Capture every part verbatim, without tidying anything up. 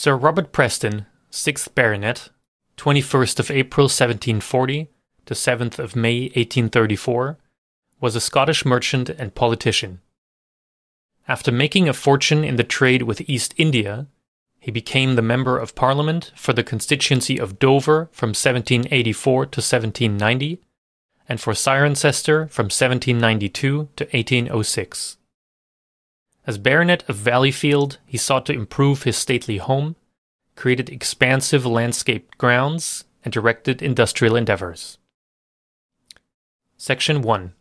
Sir Robert Preston, sixth Baronet, twenty-first of April seventeen forty to seventh of May eighteen thirty-four, was a Scottish merchant and politician. After making a fortune in the trade with East India, he became the Member of Parliament for the constituency of Dover from seventeen eighty-four to seventeen ninety, and for Cirencester from seventeen ninety-two to eighteen oh six. As Baronet of Valleyfield, he sought to improve his stately home, created expansive landscaped grounds, and directed industrial endeavors. Section one.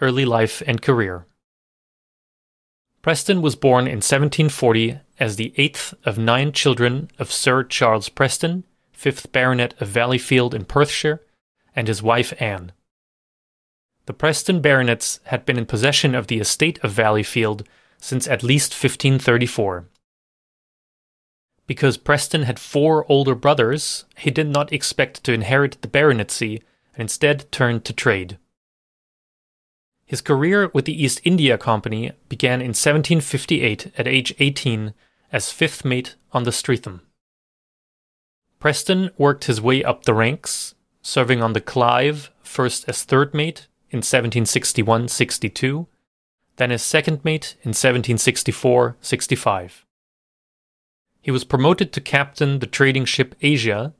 Early life and career. Preston was born in seventeen forty as the eighth of nine children of Sir Charles Preston, fifth Baronet of Valleyfield in Perthshire, and his wife Anne. The Preston baronets had been in possession of the estate of Valleyfield since at least fifteen thirty-four. Because Preston had four older brothers, he did not expect to inherit the baronetcy and instead turned to trade. His career with the East India Company began in seventeen fifty-eight at age eighteen as fifth mate on the Streatham. Preston worked his way up the ranks, serving on the Clive first as third mate in seventeen sixty-one sixty-two, then as second mate in seventeen sixty-four sixty-five. He was promoted to captain the trading ship Asia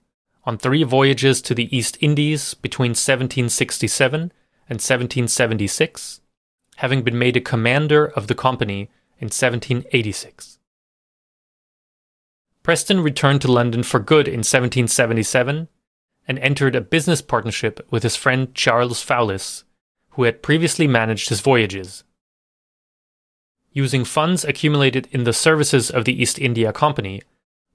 on three voyages to the East Indies between seventeen sixty-seven and seventeen seventy-six, having been made a commander of the company in seventeen eighty-six. Preston returned to London for good in seventeen seventy-seven and entered a business partnership with his friend Charles Fowlis, who had previously managed his voyages. Using funds accumulated in the services of the East India Company,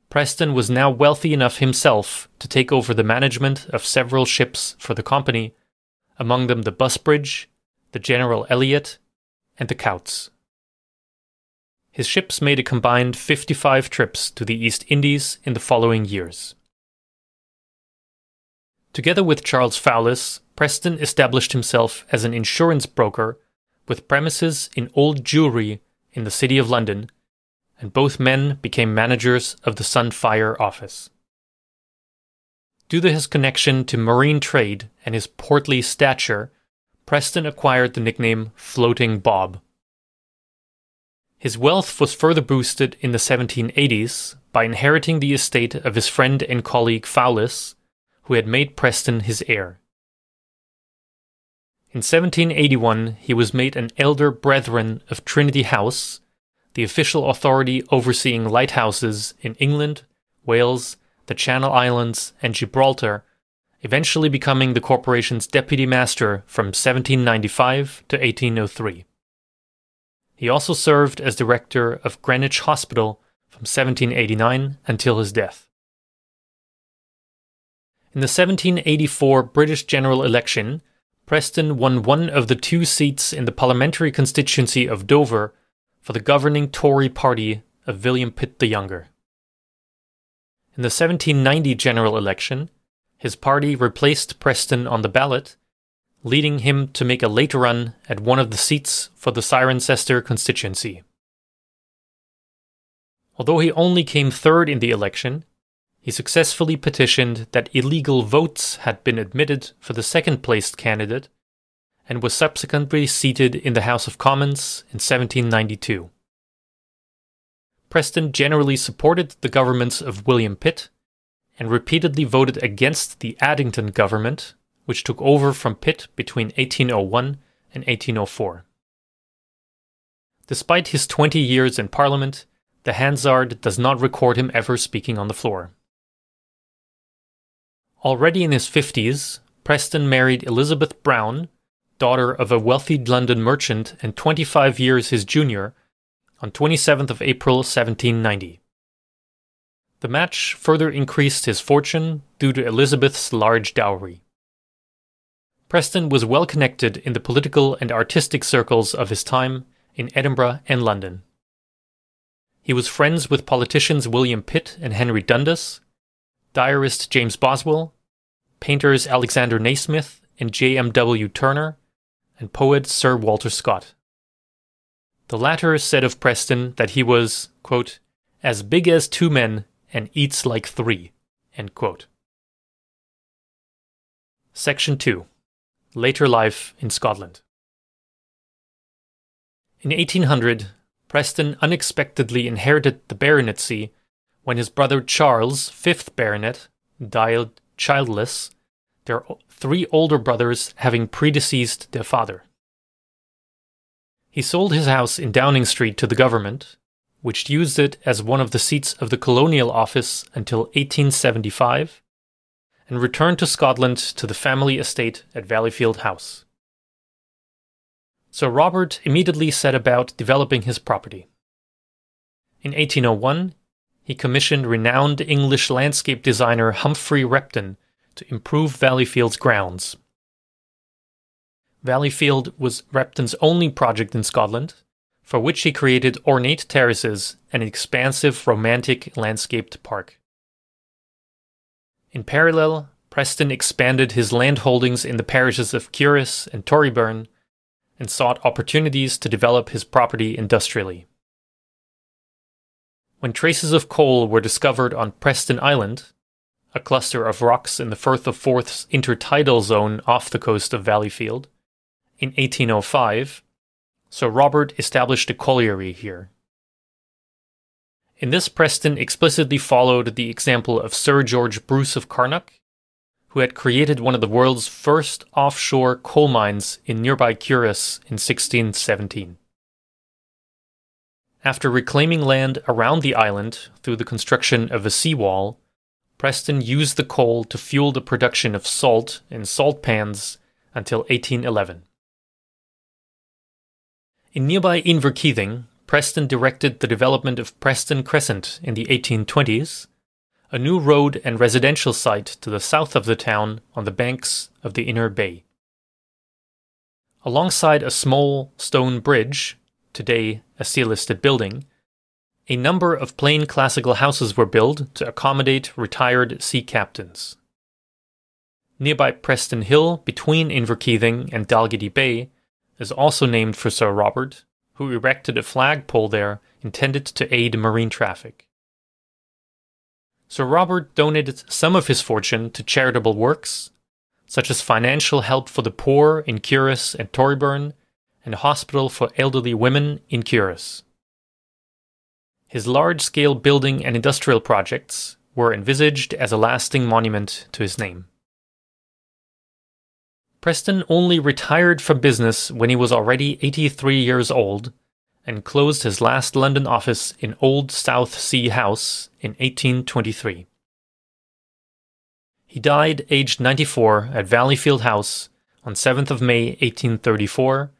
Preston was now wealthy enough himself to take over the management of several ships for the company, among them the Busbridge, the General Elliot, and the Couts. His ships made a combined fifty-five trips to the East Indies in the following years. Together with Charles Fowlis, Preston established himself as an insurance broker with premises in Old Jewry in the City of London, and both men became managers of the Sun Fire office. Due to his connection to marine trade and his portly stature, Preston acquired the nickname Floating Bob. His wealth was further boosted in the seventeen eighties by inheriting the estate of his friend and colleague Fowlis, who had made Preston his heir. In seventeen eighty-one he was made an elder brethren of Trinity House, the official authority overseeing lighthouses in England, Wales, the Channel Islands, and Gibraltar, eventually becoming the corporation's deputy master from seventeen ninety-five to eighteen oh three. He also served as director of Greenwich Hospital from seventeen eighty-nine until his death. In the seventeen eighty-four British general election, Preston won one of the two seats in the parliamentary constituency of Dover for the governing Tory party of William Pitt the Younger. In the seventeen ninety general election, his party replaced Preston on the ballot, leading him to make a late run at one of the seats for the Cirencester constituency. Although he only came third in the election, he successfully petitioned that illegal votes had been admitted for the second-placed candidate, and was subsequently seated in the House of Commons in seventeen ninety-two. Preston generally supported the governments of William Pitt, and repeatedly voted against the Addington government, which took over from Pitt between eighteen oh one and eighteen oh four. Despite his twenty years in Parliament, the Hansard does not record him ever speaking on the floor. Already in his fifties, Preston married Elizabeth Brown, daughter of a wealthy London merchant and twenty-five years his junior, on twenty-seventh of April seventeen ninety. The match further increased his fortune due to Elizabeth's large dowry. Preston was well connected in the political and artistic circles of his time in Edinburgh and London. He was friends with politicians William Pitt and Henry Dundas, diarist James Boswell, painters Alexander Naismith and J. M. W. Turner, and poet Sir Walter Scott. The latter said of Preston that he was, quote, "as big as two men and eats like three." End quote. Section two. Later life in Scotland. In eighteen hundred, Preston unexpectedly inherited the baronetcy when his brother Charles, fifth Baronet, died childless, their three older brothers having predeceased their father. He sold his house in Downing Street to the government, which used it as one of the seats of the Colonial Office until eighteen seventy-five, and returned to Scotland to the family estate at Valleyfield House. Sir Robert immediately set about developing his property. In eighteen oh one, he commissioned renowned English landscape designer Humphrey Repton to improve Valleyfield's grounds. Valleyfield was Repton's only project in Scotland, for which he created ornate terraces and an expansive romantic landscaped park. In parallel, Preston expanded his land holdings in the parishes of Culross and Torryburn, and sought opportunities to develop his property industrially. When traces of coal were discovered on Preston Island, a cluster of rocks in the Firth of Forth's intertidal zone off the coast of Valleyfield, in eighteen oh five, Sir Robert established a colliery here. In this, Preston explicitly followed the example of Sir George Bruce of Carnock, who had created one of the world's first offshore coal mines in nearby Culross in sixteen seventeen. After reclaiming land around the island through the construction of a seawall, Preston used the coal to fuel the production of salt in salt pans until eighteen eleven. In nearby Inverkeithing, Preston directed the development of Preston Crescent in the eighteen twenties, a new road and residential site to the south of the town on the banks of the Inner Bay. Alongside a small stone bridge, today a C-listed building, a number of plain classical houses were built to accommodate retired sea captains. Nearby Preston Hill, between Inverkeithing and Dalgety Bay, is also named for Sir Robert, who erected a flagpole there intended to aid marine traffic. Sir Robert donated some of his fortune to charitable works, such as financial help for the poor in Culross and Torryburn, and a hospital for elderly women in Culross. His large-scale building and industrial projects were envisaged as a lasting monument to his name. Preston only retired from business when he was already eighty-three years old, and closed his last London office in Old South Sea House in eighteen twenty-three. He died aged ninety-four at Valleyfield House on seventh of May eighteen thirty-four,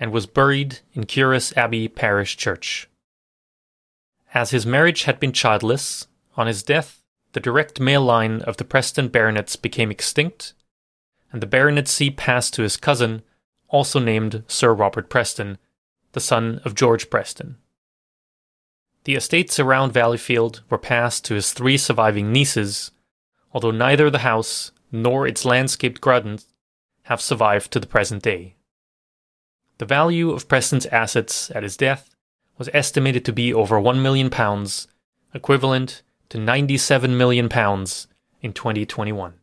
and was buried in Culross Abbey Parish Church. As his marriage had been childless, on his death the direct male line of the Preston baronets became extinct, and the baronetcy passed to his cousin, also named Sir Robert Preston, the son of George Preston. The estates around Valleyfield were passed to his three surviving nieces, although neither the house nor its landscaped gardens have survived to the present day. The value of Preston's assets at his death was estimated to be over one million pounds, equivalent to ninety-seven million pounds in twenty twenty-one.